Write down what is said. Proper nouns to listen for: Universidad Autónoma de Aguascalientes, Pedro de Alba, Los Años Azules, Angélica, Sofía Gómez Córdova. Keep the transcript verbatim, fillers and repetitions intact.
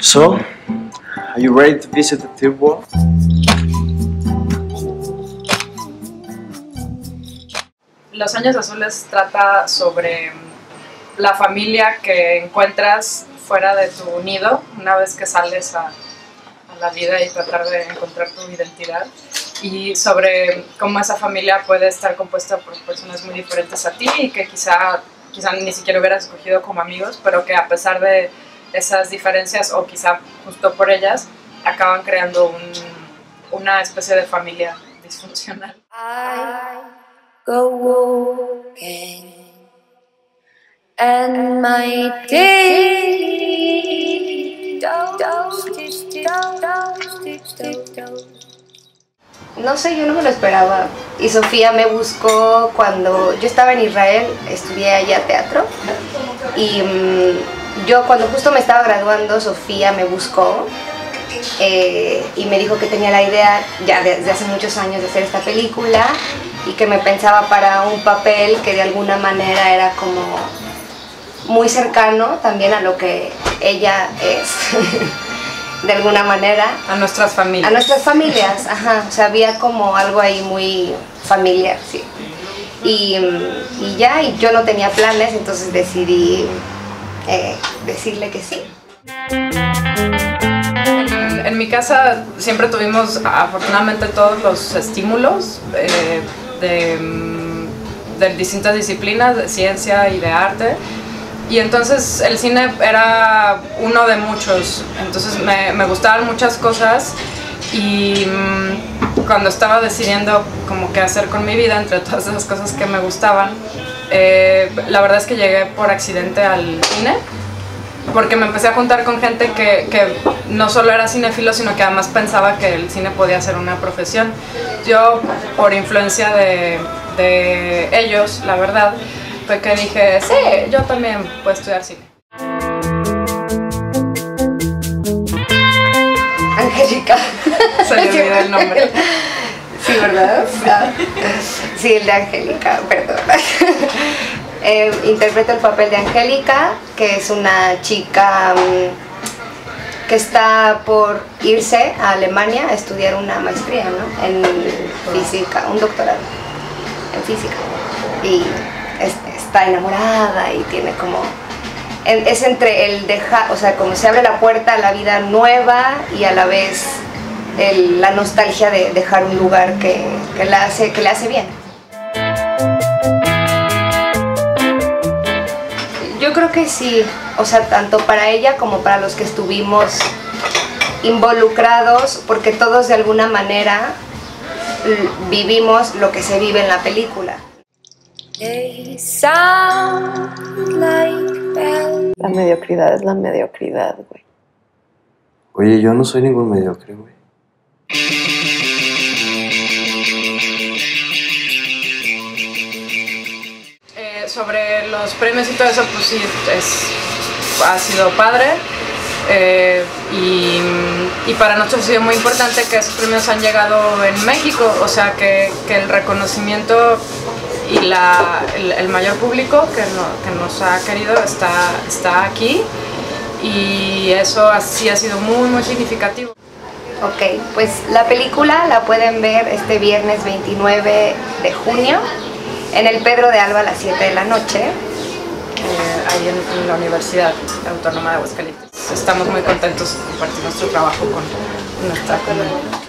So, are you ready to visit the third world? Los Años Azules trata sobre la familia que encuentras fuera de tu nido una vez que sales a, a la vida y tratar de encontrar tu identidad, y sobre cómo esa familia puede estar compuesta por personas muy diferentes a ti y que quizá, quizá ni siquiera hubieras escogido como amigos, pero que a pesar de esas diferencias o quizá justo por ellas acaban creando un, una especie de familia disfuncional. I... Go walking, and my day no sé, yo no me lo esperaba. Y Sofía me buscó cuando yo estaba en Israel, estudié allá teatro, y mmm, yo cuando justo me estaba graduando, Sofía me buscó eh, y me dijo que tenía la idea ya desde hace muchos años de hacer esta película, y que me pensaba para un papel que de alguna manera era como muy cercano también a lo que ella es, de alguna manera. A nuestras familias. A nuestras familias, ajá. O sea, había como algo ahí muy familiar, sí. Y, y ya, y yo no tenía planes, entonces decidí eh, decirle que sí. En, en mi casa siempre tuvimos, afortunadamente, todos los estímulos. Eh, De, de distintas disciplinas, de ciencia y de arte, y entonces el cine era uno de muchos, entonces me, me gustaban muchas cosas, y mmm, cuando estaba decidiendo como qué hacer con mi vida entre todas esas cosas que me gustaban, eh, la verdad es que llegué por accidente al cine, porque me empecé a juntar con gente que, que no solo era cinéfilo, sino que además pensaba que el cine podía ser una profesión. Yo, por influencia de, de ellos, la verdad, fue que dije, sí, yo también puedo estudiar cine. Angélica. Se me olvidó el nombre. Sí, ¿verdad? Sí, el de Angélica, perdón. Eh, interpreto el papel de Angélica, que es una chica um, que está por irse a Alemania a estudiar una maestría, ¿no? En física, un doctorado en física, y es, está enamorada y tiene como... es entre el dejar, o sea, como se abre la puerta a la vida nueva y a la vez el, la nostalgia de dejar un lugar que, que, la hace, que le hace bien. Yo creo que sí, o sea, tanto para ella como para los que estuvimos involucrados, porque todos de alguna manera vivimos lo que se vive en la película. La mediocridad es la mediocridad, güey. Oye, yo no soy ningún mediocre, güey. Sobre los premios y todo eso, pues sí, es, ha sido padre, eh, y, y para nosotros ha sido muy importante que esos premios han llegado en México, o sea que, que el reconocimiento y la, el, el mayor público que, no, que nos ha querido está, está aquí, y eso sí ha sido muy muy significativo. Ok, pues la película la pueden ver este viernes veintinueve de junio. En el Pedro de Alba a las siete de la noche, eh, ahí en, en la Universidad Autónoma de Aguascalientes. Estamos muy contentos de compartir nuestro trabajo con nuestra comunidad.